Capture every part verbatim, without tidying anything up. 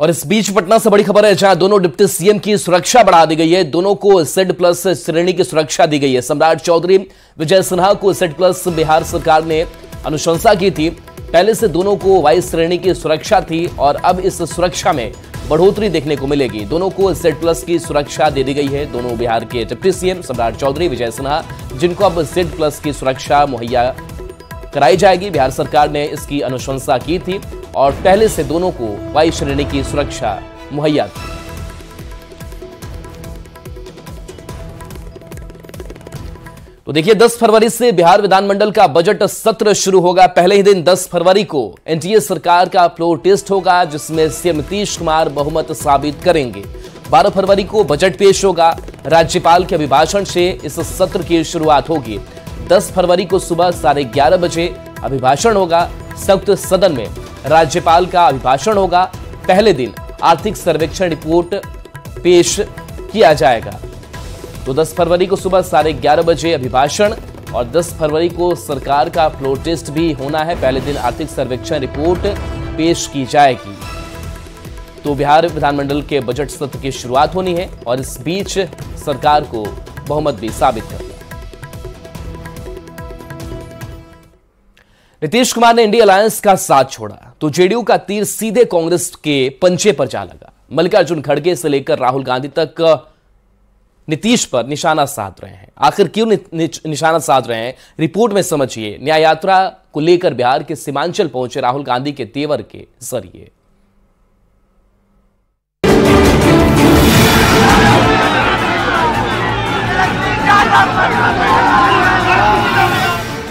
और इस बीच पटना से बड़ी खबर है, जहां दोनों डिप्टी सीएम की सुरक्षा बढ़ा दी गई है। दोनों को सेड प्लस श्रेणी की सुरक्षा दी गई है। सम्राट चौधरी विजय सिन्हा को सेड प्लस बिहार सरकार ने अनुशंसा की थी। पहले से दोनों को वाइस श्रेणी की सुरक्षा थी और अब इस सुरक्षा में बढ़ोतरी देखने को मिलेगी। दोनों को सेड प्लस की सुरक्षा दे दी गई है। दोनों बिहार के डिप्टी सीएम सम्राट चौधरी विजय सिन्हा, जिनको अब सेड प्लस की सुरक्षा मुहैया कराई जाएगी। बिहार सरकार ने इसकी अनुशंसा की थी और पहले से दोनों को वाइस श्रेणी की सुरक्षा मुहैया थी। तो देखिए, दस फरवरी से बिहार विधानमंडल का बजट सत्र शुरू होगा। पहले ही दिन दस फरवरी को एनडीए सरकार का फ्लोर टेस्ट होगा, जिसमें सीएम नीतीश कुमार बहुमत साबित करेंगे। बारह फरवरी को बजट पेश होगा। राज्यपाल के अभिभाषण से इस सत्र की शुरुआत होगी। दस फरवरी को सुबह साढ़े ग्यारह बजे अभिभाषण होगा। संयुक्त सदन में राज्यपाल का अभिभाषण होगा। पहले दिन आर्थिक सर्वेक्षण रिपोर्ट पेश किया जाएगा। तो दस फरवरी को सुबह साढ़े ग्यारह बजे अभिभाषण और दस फरवरी को सरकार का फ्लोर टेस्ट भी होना है। पहले दिन आर्थिक सर्वेक्षण रिपोर्ट पेश की जाएगी। तो बिहार विधानमंडल के बजट सत्र की शुरुआत होनी है और इस बीच सरकार को बहुमत भी साबित करना है। नीतीश कुमार ने इंडिया अलायंस का साथ छोड़ा तो जेडीयू का तीर सीधे कांग्रेस के पंजे पर जा लगा। मल्लिकार्जुन खड़गे से लेकर राहुल गांधी तक नीतीश पर निशाना साध रहे हैं। आखिर क्यों नि, नि, निशाना साध रहे हैं, रिपोर्ट में समझिए। न्याय यात्रा को लेकर बिहार के सीमांचल पहुंचे राहुल गांधी के तेवर के जरिए।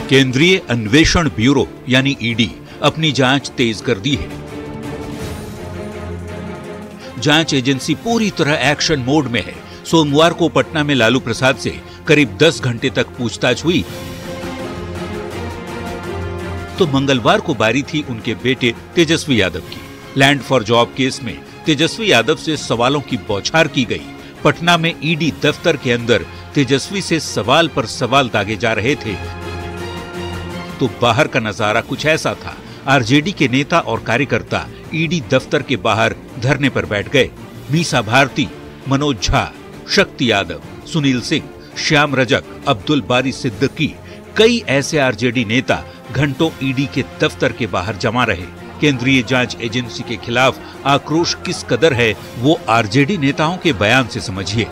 केंद्रीय अन्वेषण ब्यूरो यानी ईडी अपनी जांच तेज कर दी है। जांच एजेंसी पूरी तरह एक्शन मोड में है। सोमवार को पटना में लालू प्रसाद से करीब दस घंटे तक पूछताछ हुई तो मंगलवार को बारी थी उनके बेटे तेजस्वी यादव की। लैंड फॉर जॉब केस में तेजस्वी यादव से सवालों की बौछार की गई। पटना में ईडी दफ्तर के अंदर तेजस्वी से सवाल पर सवाल दागे जा रहे थे तो बाहर का नजारा कुछ ऐसा था। आरजेडी के नेता और कार्यकर्ता ईडी दफ्तर के बाहर धरने पर बैठ गए। मीसा भारती, मनोज झा, शक्ति यादव, सुनील सिंह, श्याम रजक, अब्दुल बारी सिद्दकी, कई ऐसे आरजेडी नेता घंटों ईडी के दफ्तर के बाहर जमा रहे। केंद्रीय जांच एजेंसी के खिलाफ आक्रोश किस कदर है वो आरजेडी नेताओं के बयान से समझिए।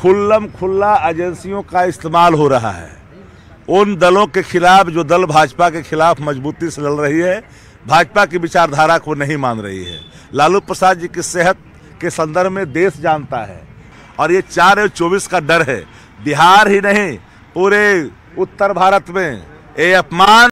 खुल्लम खुल्ला एजेंसियों का इस्तेमाल हो रहा है उन दलों के खिलाफ जो दल भाजपा के खिलाफ मजबूती से लड़ रही है, भाजपा की विचारधारा को नहीं मान रही है। लालू प्रसाद जी की सेहत के संदर्भ में देश जानता है और ये चार और चौबीस का डर है। बिहार ही नहीं पूरे उत्तर भारत में ये अपमान